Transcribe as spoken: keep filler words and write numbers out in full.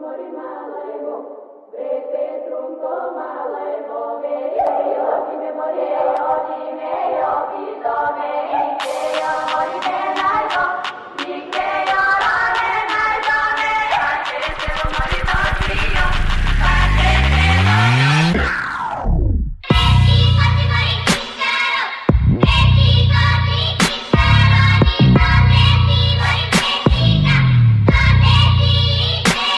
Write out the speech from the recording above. Memoria,